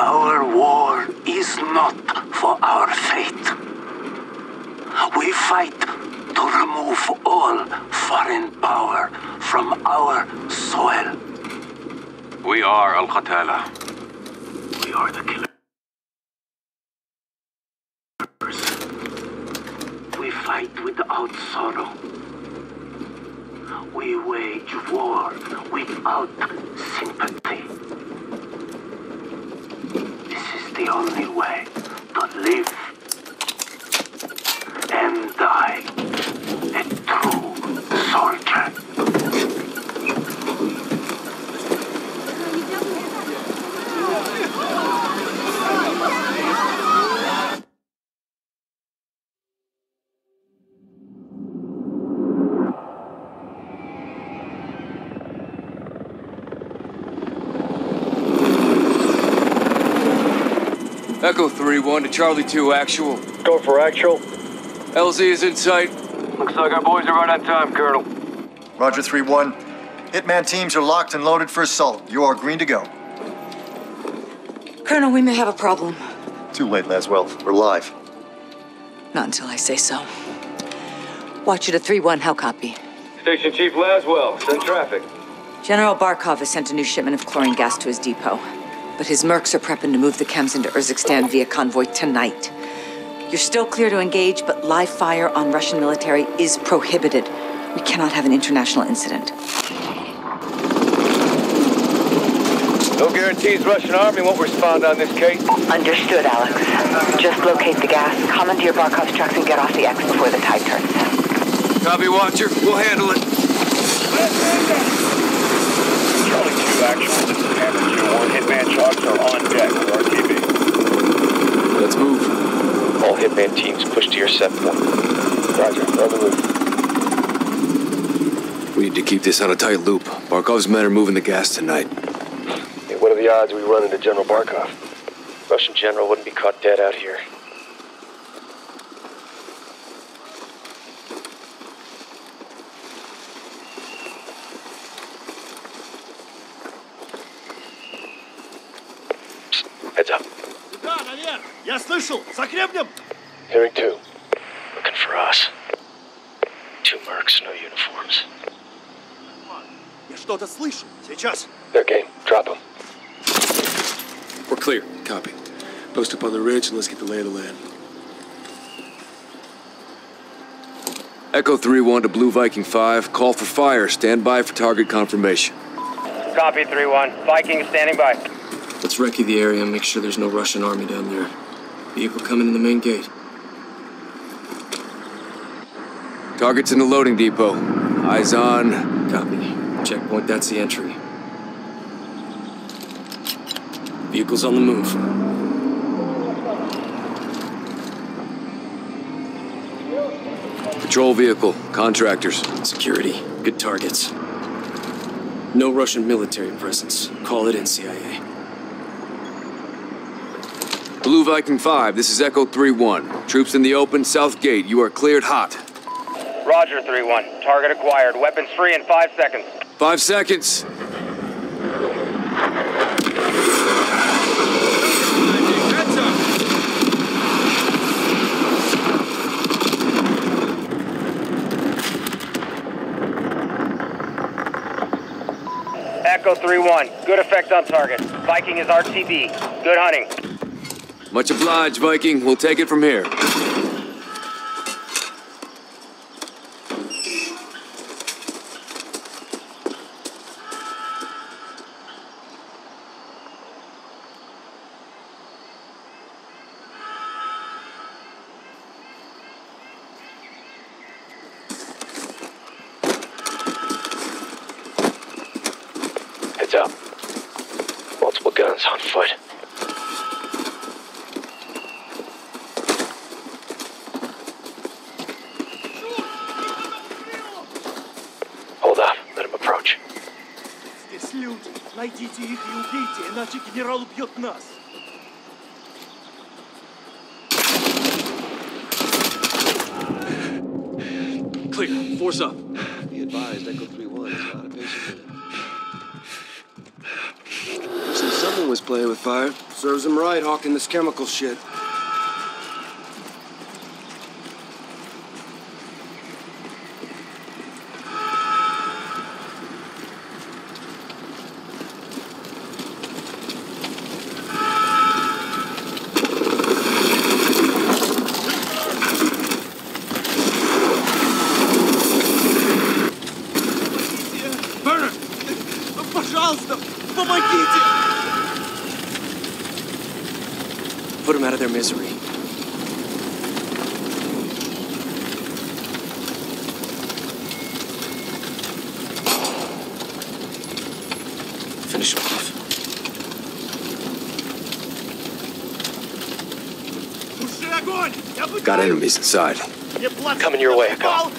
Our war is not for our fate. We fight to remove all foreign power from our soil. We are Al-Katala. We are the killers. We fight without sorrow. We wage war without sympathy. This is the only way to live and die a true soldier. Echo 3-1 to Charlie 2, actual. Go for actual. LZ is in sight. Looks like our boys are right on time, Colonel. Roger, 3-1. Hitman teams are locked and loaded for assault. You are green to go. Colonel, we may have a problem. Too late, Laswell. We're live. Not until I say so. Watch you to 3-1, how copy? Station Chief Laswell, send traffic. General Barkov has sent a new shipment of chlorine gas to his depot. But his mercs are prepping to move the chems into Urzikstan via convoy tonight. You're still clear to engage, but live fire on Russian military is prohibited. We cannot have an international incident. No guarantees Russian army won't respond on this case. Understood, Alex. Just locate the gas, commandeer Barkov's trucks, and get off the X before the tide turns. Copy, Watcher. We'll handle it. Charlie 2, actual. This is Hadir. Hitman trucks are on deck with RTB. Let's move. All hitman teams push to your set point. Roger, on the move. We need to keep this on a tight loop. Barkov's men are moving the gas tonight. Hey, what are the odds we run into General Barkov? Russian general wouldn't be caught dead out here. Я слышал! За Кремлем! Hearing 2. Looking for us. 2 mercs, no uniforms. Я что-то слышу. Сейчас. Their game. Drop them. We're clear. Copy. Post up on the ridge and let's get the lay of the land. Echo 3-1 to Blue Viking 5. Call for fire. Stand by for target confirmation. Copy 3-1. Viking is standing by. Let's recce the area and make sure there's no Russian army down there. Vehicle coming in the main gate. Target's in the loading depot. Eyes on. Copy. Checkpoint, that's the entry. Vehicle's on the move. Patrol vehicle. Contractors. Security. Good targets. No Russian military presence. Call it in, CIA. Blue Viking 5, this is Echo 3-1. Troops in the open, south gate. You are cleared hot. Roger, 3-1. Target acquired. Weapons free in 5 seconds. 5 seconds. Echo 3-1. Good effect on target. Viking is RTB. Good hunting. Much obliged, Viking. We'll take it from here. Heads up. Multiple guns on foot. Найдите их и убейте, иначе генерал убьет нас. Clear. Force up. Be advised, Echo 3-1 is not a patient unit. So someone always play with fire. Serves him right, hawking this chemical shit. Misery. Finish him off. Got enemies inside. Coming your way, Echo.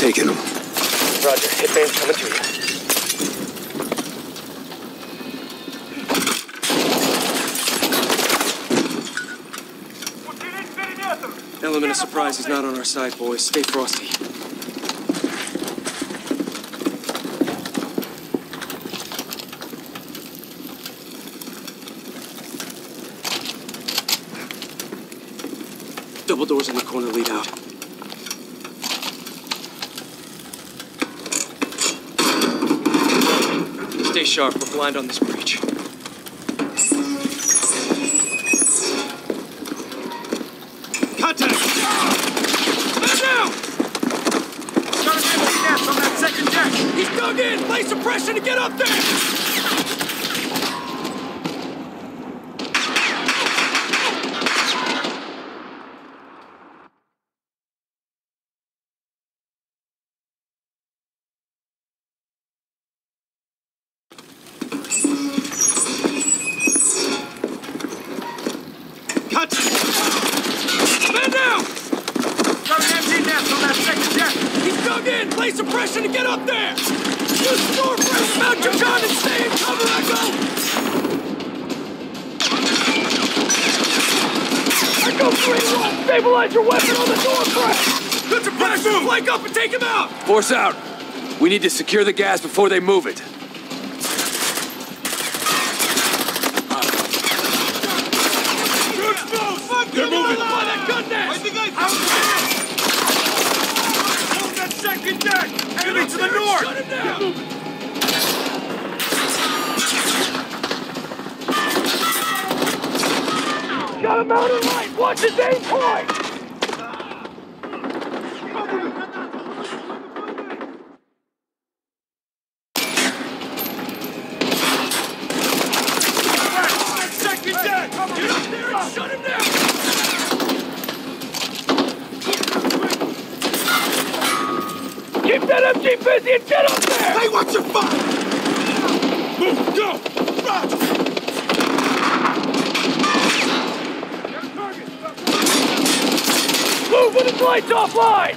Taking them. Roger. Hitman's coming to you. Element of surprise is not on our side, boys. Stay frosty. Double doors in the corner lead out. Stay sharp. We're blind on this breach. Lay some pressure to get up there! Cut! Man down! Got an empty nest on that second deck! He's dug in! Lay some pressure to get up there! Use the door frame, mount your gun and stay in cover, Echo! Echo 3-1, stabilize your weapon on the door frame! Put some pressure, flank up and take him out! Force out! We need to secure the gas before they move it. They're moving! That gun nest! I think Hold that second deck! Enemy to the north! Shut him down! Got him out of light! Watch his aim point! Offline!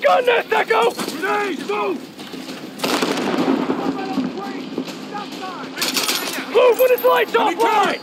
Gun nest, Echo! Grenade, move! Move when it's lights offline!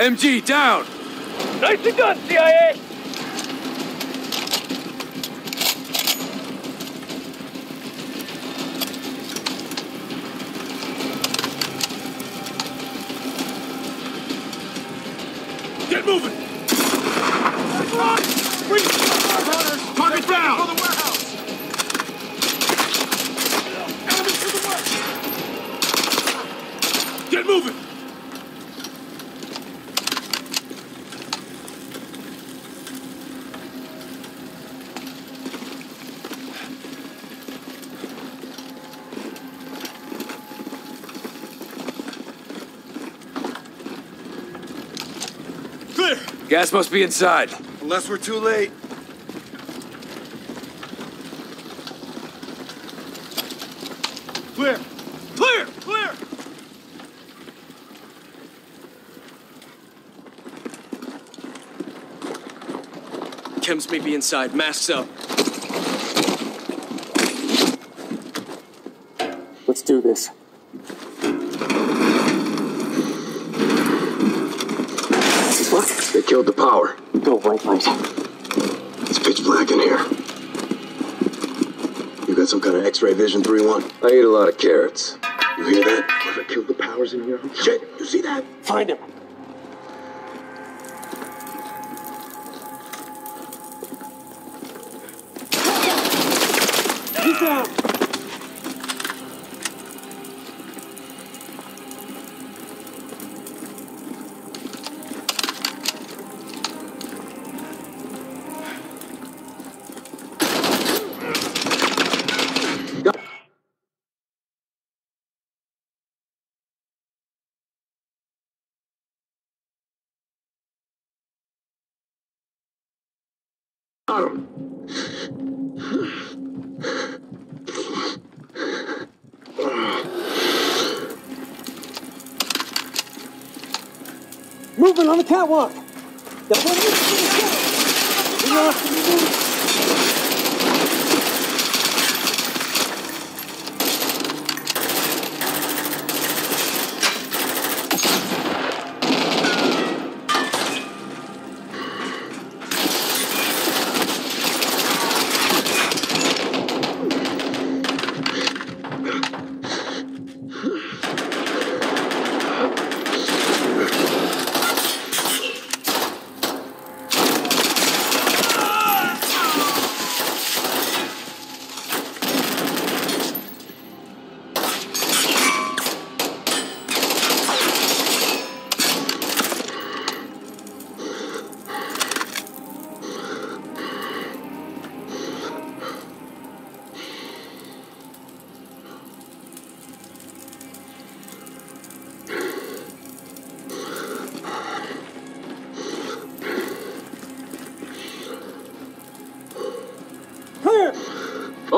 MG, down! Nicely done, CIA! Get moving! Run! Bring the hunters! Target down! For the warehouse! Enemy to the west! Get moving! Gas must be inside. Unless we're too late. Clear! Clear! Clear! Chems may be inside. Masks up. Let's do this. They killed the power. Go white light. It's pitch black in here. You got some kind of X-ray vision, 3-1? I ate a lot of carrots. You hear that? Whoever killed the powers in here? Shit, you see that? Find him. He's down. Movement on the catwalk. The whole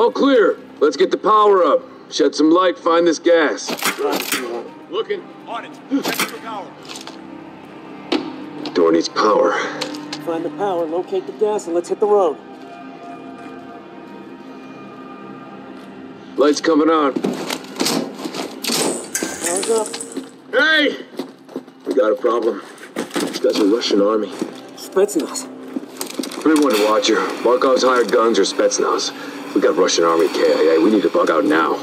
All clear. Let's get the power up. Shed some light, find this gas. Looking. On it. Check for power. Door needs power. Find the power, locate the gas, and let's hit the road. Light's coming on. Power's up. Hey! We got a problem. These guys are Russian army. Spetsnaz. 3-1 to Watcher. Barkov's hired guns or Spetsnaz. We got Russian army KIA. We need to bug out now.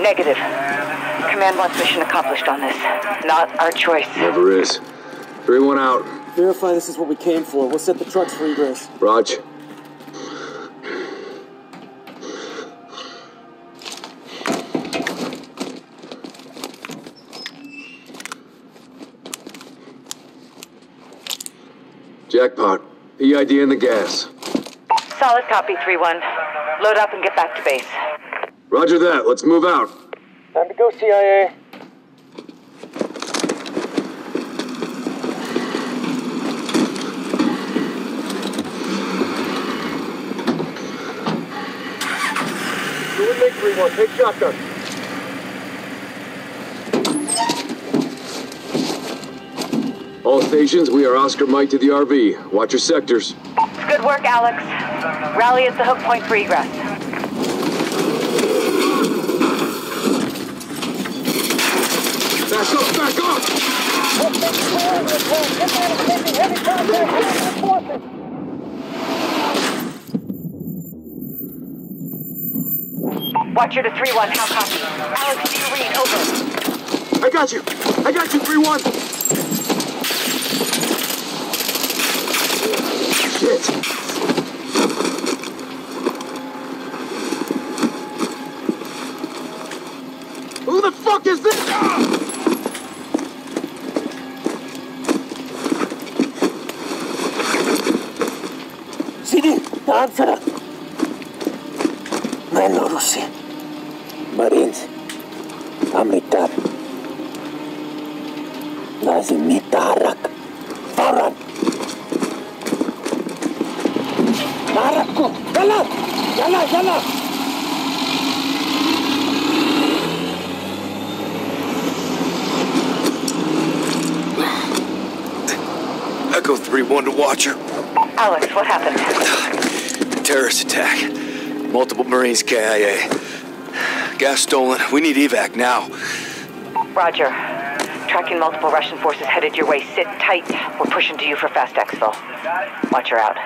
Negative. Command wants mission accomplished on this. Not our choice. Never is. 3-1 out. Verify this is what we came for. We'll set the trucks for egress. Raj. Jackpot. EID in the gas. Solid copy, 3-1. Load up and get back to base. Roger that. Let's move out. Time to go, CIA. You and me, 3-1. Take shotgun. All stations, we are Oscar Mike to the RV. Watch your sectors. Good work, Alex. Rally is the hook point for egress. Back up, back up! Heavy contact with forces! Watcher to 3-1, how copy? Alex, do you read? Over. I got you! I got you, 3-1! Shit! Who the fuck is this? Sidi, answer! Mano Russi. Marines, Amitar, Nazimitarak, Faran, Tarakku, Yala, Yala, Yala. Echo 3-1 to Watcher. Alex, what happened? Terrorist attack. Multiple Marines KIA. Gas stolen. We need evac now. Roger. Tracking multiple Russian forces headed your way. Sit tight. We're pushing to you for fast exfil. Watch her out.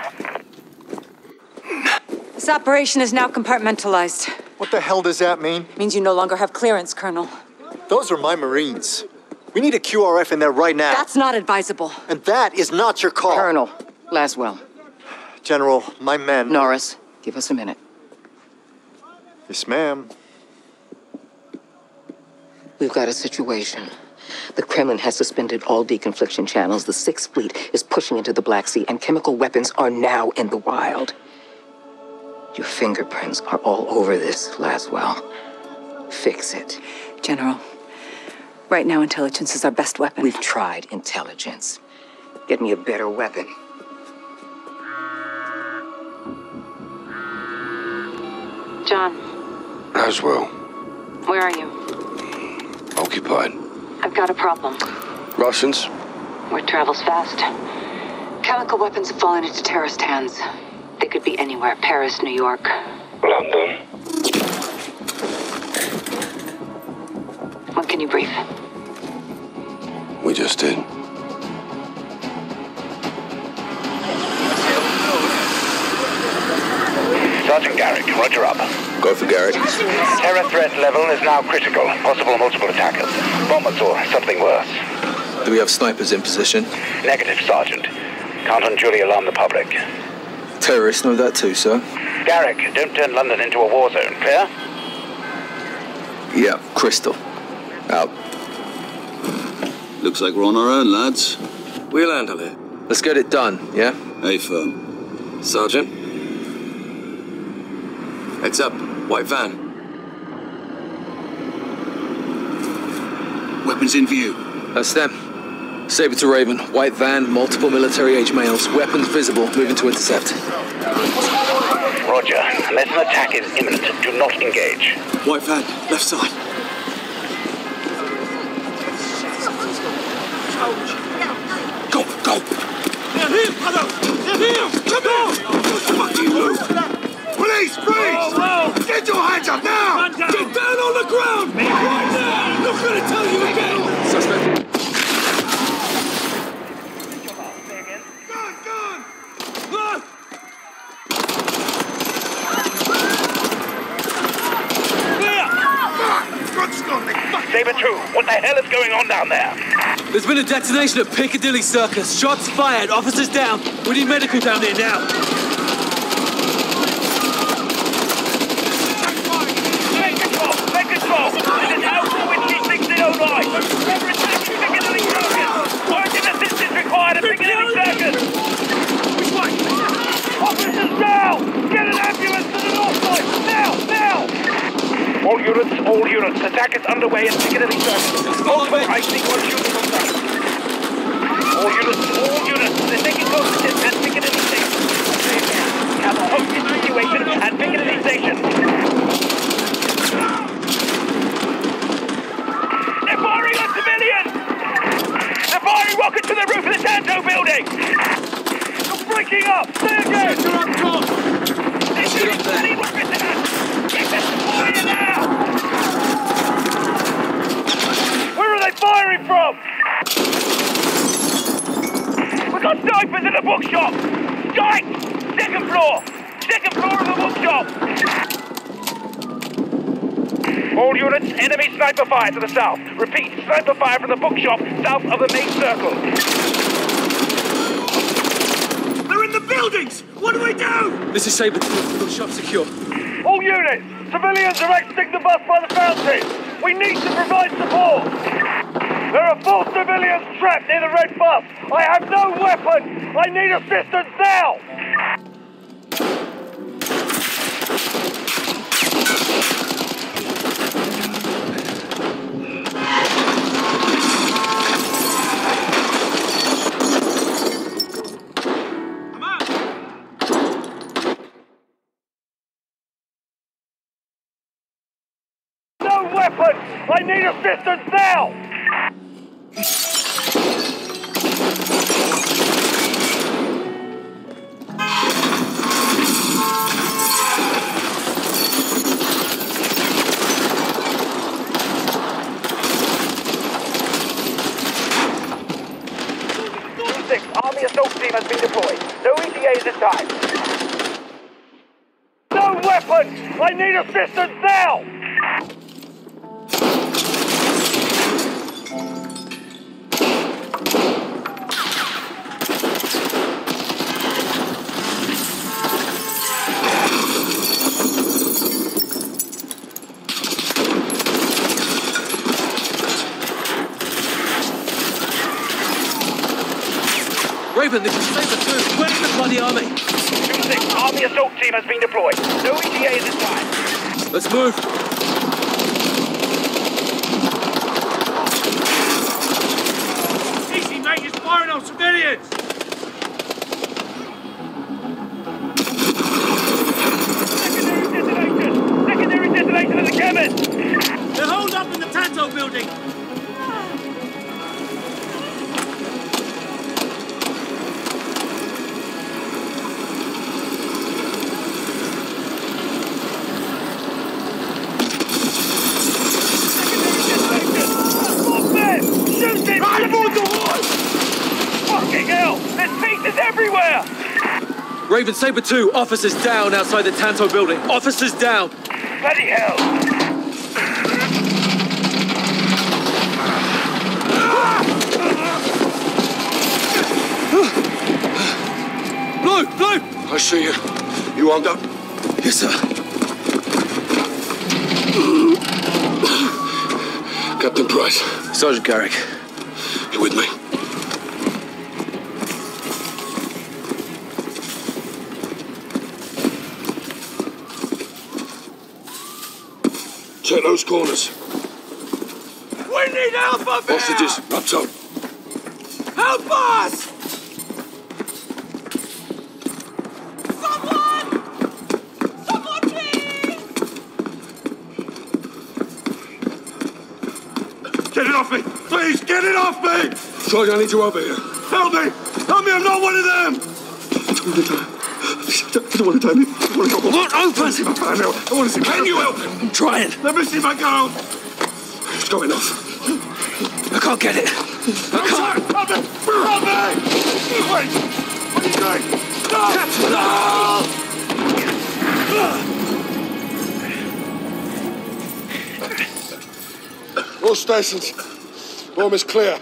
This operation is now compartmentalized. What the hell does that mean? It means you no longer have clearance, Colonel. Those are my Marines. We need a QRF in there right now. That's not advisable. And that is not your call. Colonel, Laswell. General, my men... Norris, give us a minute. Yes, ma'am. We've got a situation. The Kremlin has suspended all deconfliction channels. The Sixth Fleet is pushing into the Black Sea, and chemical weapons are now in the wild. Your fingerprints are all over this, Laswell. Fix it. General, right now intelligence is our best weapon. We've tried intelligence. Get me a better weapon. John. Laswell. Where are you? Occupied. I've got a problem. Russians? Word travels fast. Chemical weapons have fallen into terrorist hands. They could be anywhere. Paris, New York. London. What can you brief? We just did. Sergeant Garrick, roger up. Go for Garrick. Terror threat level is now critical. Possible multiple attackers. Bombers or something worse. Do we have snipers in position? Negative, Sergeant. Can't unduly alarm the public. Terrorists know that too, sir. Garrick, don't turn London into a war zone. Clear? Yeah, crystal. Out. Looks like we're on our own, lads. We'll handle it. Let's get it done, yeah? A-firm. Sergeant? Heads up, white van. Weapons in view. That's them. Sabre to Raven, white van, multiple military age males. Weapons visible, moving to intercept. Roger. Lesson attack is imminent. Do not engage. White van, left side. Go, go! They're here, brother! They're here! Come on! Fucking move! Police, freeze! Whoa, whoa. Get your hands up now! Down. Get down on the ground! Right now! I'm not gonna tell you again! Suspect. Sabre 2, what the hell is going on down there? There's been a detonation at Piccadilly Circus. Shots fired, officers down. We need medical down there now. Take control, take control. This is Alpha Whiskey 1609. Sabre attack to Piccadilly Circus. Urgent assistance required at Piccadilly Circus. Which way? Officers down! Get an ambulance to the north side! Now, now! All units, all units. Attack is underway in Piccadilly Circus. Multiple Price equals units on site. All units, all units. They're taking hostages at Piccadilly Station. Have a hostage situation at Piccadilly Station. They're firing on civilians! They're firing rockets to the roof of the Tanto building! They're breaking up! Stay again! They're shooting bloody rockets at us! Get them to fire now! Firing from! We've got snipers in the bookshop! Strike! Second floor! Second floor of the bookshop! All units, enemy sniper fire to the south. Repeat, sniper fire from the bookshop south of the main circle. They're in the buildings! What do we do? This is Sabre. Bookshop secure. All units, civilians are exiting the bus by the fountain. We need to provide support. There are 4 civilians trapped near the red bus! I have no weapon! I need assistance now! No weapon! I need assistance now! Army assault team has been deployed. No ETAs in time. No weapon! I need assistance now! Raven, this is Sabre 2. Where's the bloody army? 2-6, army assault team has been deployed. No ETA at this time. Let's move. Easy, mate. It's firing on civilians. Secondary detonation at the Kremlin. They're holed up in the Tanto building. Raven, Sabre 2, officers down outside the Tanto building. Officers down. Bloody hell. Blue, Blue! I see you. You wound up? Yes, sir. Captain Price. Sergeant Garrick. You with me? Check those corners. We need help up here! Hostages, up top. Help us! Someone! Get it off me! Please, get it off me! Sorry, I need you over here. Help me! Help me, I'm not one of them! I don't want to die. I don't want to die. I don't want to help him. What? Open! I want to see my partner. I want to see my... Can you help him? I'm trying. Let me see my girl. It's going off. I can't get it. I can't. Help me! Help me! Wait! What are you doing? No! Captain! No! All stations, room is clear.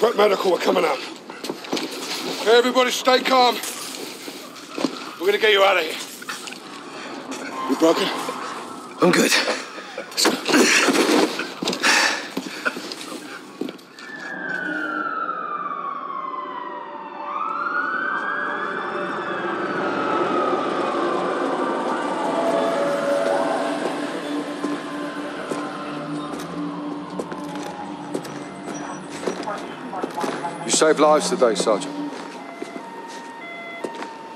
Prep medical are coming up. Okay, everybody stay calm. We're gonna get you out of here. You broken? I'm good. Saved lives today, Sergeant.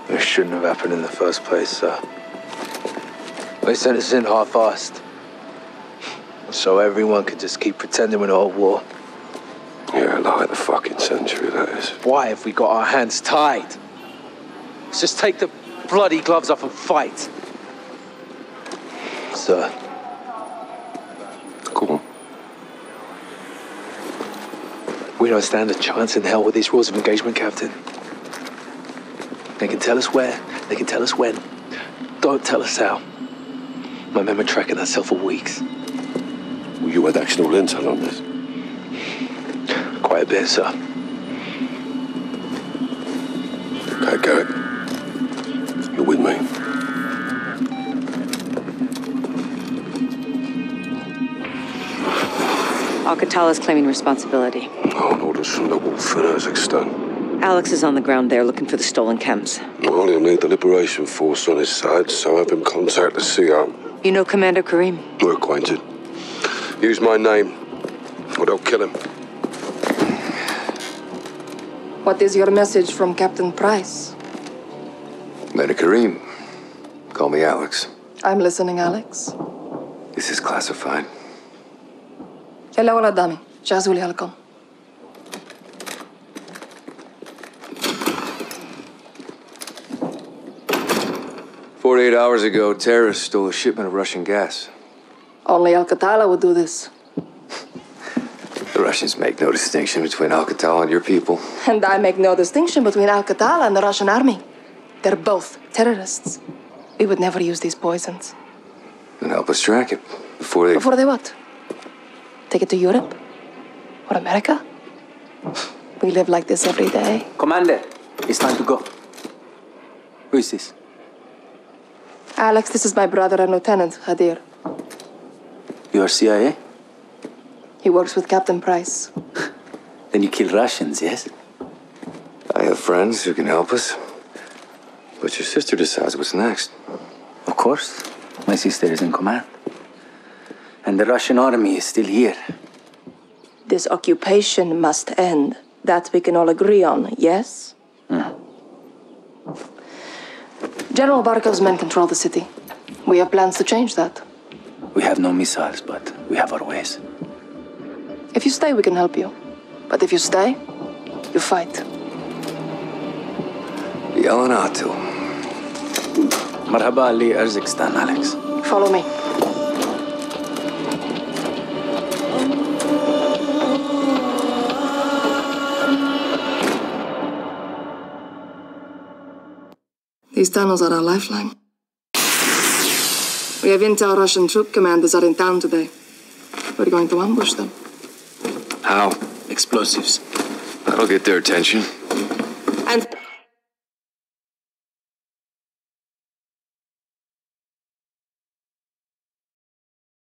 This shouldn't have happened in the first place, sir. They sent us in half-assed, so everyone could just keep pretending we're not at war. Yeah, like the fucking century, that is. Why have we got our hands tied? Let's just take the bloody gloves off and fight. Sir. Cool. We don't stand a chance in hell with these rules of engagement, Captain. They can tell us where, they can tell us when. Don't tell us how. My men were tracking that cell for weeks. Well, you had actual intel on this? Quite a bit, sir. Okay, Garrick. You're with me. Al-Katala's claiming responsibility. On orders from the wolf in Erzikstan. Alex is on the ground there looking for the stolen chems. Well, he'll need the Liberation Force on his side, so have him contact the CR. You know Commander Karim? We're acquainted. Use my name, or they'll kill him. What is your message from Captain Price? Commander Karim, call me Alex. I'm listening, Alex. This is classified. Hello, Radami. جهزوا لي هالكم. Hours ago, terrorists stole a shipment of Russian gas. Only Al-Katala would do this. The Russians make no distinction between Al-Katala and your people. And I make no distinction between Al-Katala and the Russian army. They're both terrorists. We would never use these poisons. Then help us track it before they... Before they what? Take it to Europe? Or America? We live like this every day. Commander, it's time to go. Who is this? Alex, this is my brother and Lieutenant, Hadir. You are CIA? He works with Captain Price. Then you kill Russians, yes? I have friends who can help us. But your sister decides what's next. Of course. My sister is in command. And the Russian army is still here. This occupation must end. That we can all agree on, yes? Mm. General Barkov's men control the city. We have plans to change that. We have no missiles, but we have our ways. If you stay, we can help you. But if you stay, you fight. Yalanatu. Marhaba Ali Erzikstan, Alex. Follow me. These tunnels are our lifeline. We have intel Russian troop commanders are in town today. We're going to ambush them. How? Explosives. That'll get their attention. And...